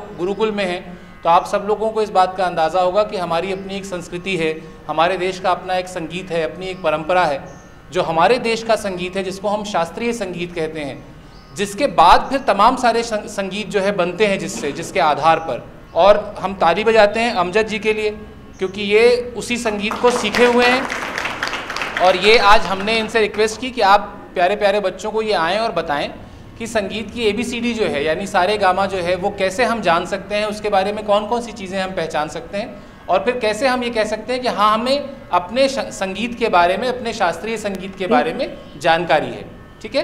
लोग गुरुकुल में हैं तो आप सब लोगों को इस बात का अंदाज़ा होगा कि हमारी अपनी एक संस्कृति है, हमारे देश का अपना एक संगीत है, अपनी एक परंपरा है। जो हमारे देश का संगीत है जिसको हम शास्त्रीय संगीत कहते हैं, जिसके बाद फिर तमाम सारे संगीत जो है बनते हैं जिसके आधार पर। और हम ताली बजाते हैं अमजद जी के लिए क्योंकि ये उसी संगीत को सीखे हुए हैं। और ये आज हमने इनसे रिक्वेस्ट की कि आप प्यारे प्यारे बच्चों को ये आएँ और बताएं कि संगीत की ABCD जो है यानी सारे गामा जो है वो कैसे हम जान सकते हैं, उसके बारे में कौन कौन सी चीज़ें हम पहचान सकते हैं, और फिर कैसे हम ये कह सकते हैं कि हाँ हमें अपने संगीत के बारे में, अपने शास्त्रीय संगीत के बारे में जानकारी है। ठीक है,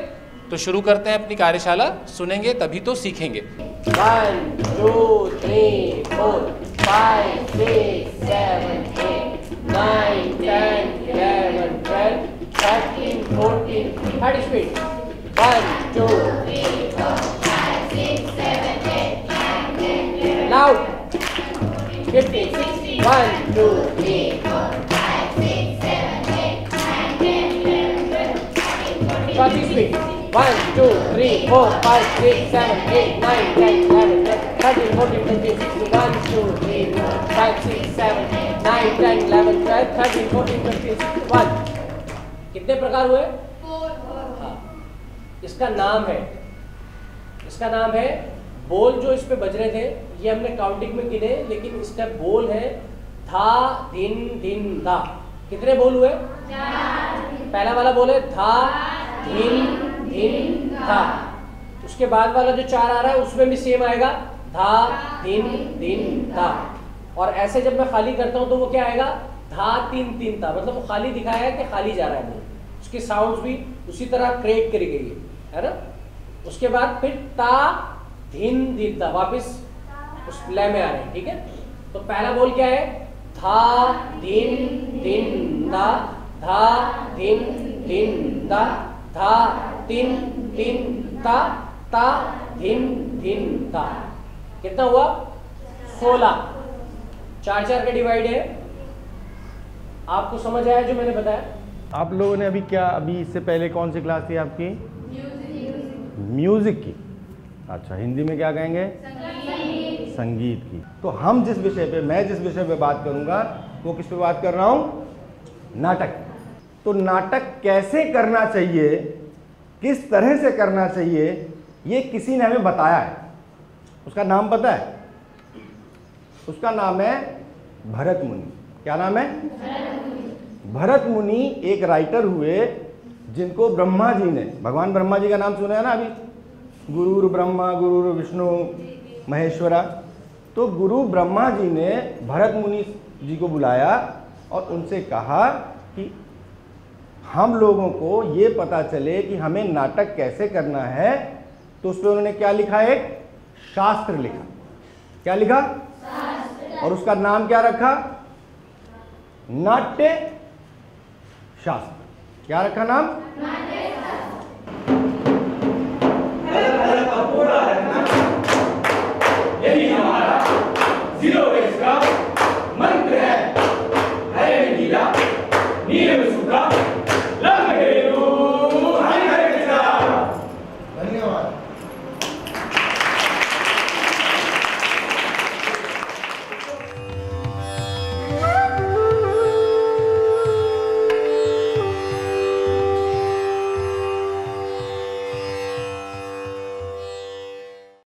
तो शुरू करते हैं अपनी कार्यशाला। सुनेंगे तभी तो सीखेंगे। 1 2 3 4 5 6 7 8 9 10 11 12 13 14 हर स्पीड 1 2 3 4 5 6 7 8 9 10 11 लाउड 50 60 1 2 3 4 5 6 7 8 9 10 11 40 स्पीड 1 2 3 4 5 6 7 8 9 10 11 12 13 14 15 16 17 18 19 20 21 कितने प्रकार हुए? 4। इसका नाम है बोल। जो इस पे बज रहे थे ये हमने काउंटिंग में गिने, लेकिन इसका बोल है धा दिन दिन धा। कितने बोल हुए? 4। पहला वाला बोल है धा दिन दिन धा। उसके बाद वाला जो 4 आ रहा है उसमें भी सेम आएगा धा दिन दिन धा। और ऐसे जब मैं खाली करता हूं तो वो क्या आएगा? धा तीन तीन धा। मतलब वो खाली दिखाया है कि खाली जा रहा है बोल, उसकी साउंड्स भी उसी तरह क्रिएट करी गई है ना। उसके बाद फिर ता दिन दिन धा वापस उस लय में आ रहे हैं। ठीक है, तो पहला बोल क्या है? धा दिन दिन धा। धा दिन दिन धा। धा तीन तीन ता। ता धिन धिन ता। कितना हुआ? 16। 4 4 का डिवाइड है। आपको समझ आया जो मैंने बताया? आप लोगों ने अभी इससे पहले कौन सी क्लास थी आपकी? म्यूजिक की। अच्छा, हिंदी में क्या कहेंगे? संगीत की। तो हम जिस विषय पे, मैं जिस विषय पे बात करूंगा वो किस पे बात कर रहा हूं? नाटक। तो नाटक कैसे करना चाहिए, किस तरह से करना चाहिए, ये किसी ने हमें बताया है। उसका नाम पता है? उसका नाम है भरत मुनि। क्या नाम है? भरत मुनि एक राइटर हुए जिनको ब्रह्मा जी ने, भगवान ब्रह्मा जी का नाम सुना है ना अभी, गुरुर ब्रह्मा गुरुर विष्णु महेश्वरा। तो गुरु ब्रह्मा जी ने भरत मुनि जी को बुलाया और उनसे कहा कि हम लोगों को ये पता चले कि हमें नाटक कैसे करना है। तो उसमें उन्होंने क्या लिखा? एक शास्त्र लिखा। क्या लिखा? शास्त्र। और उसका नाम क्या रखा? नाट्य शास्त्र। क्या रखा नाम?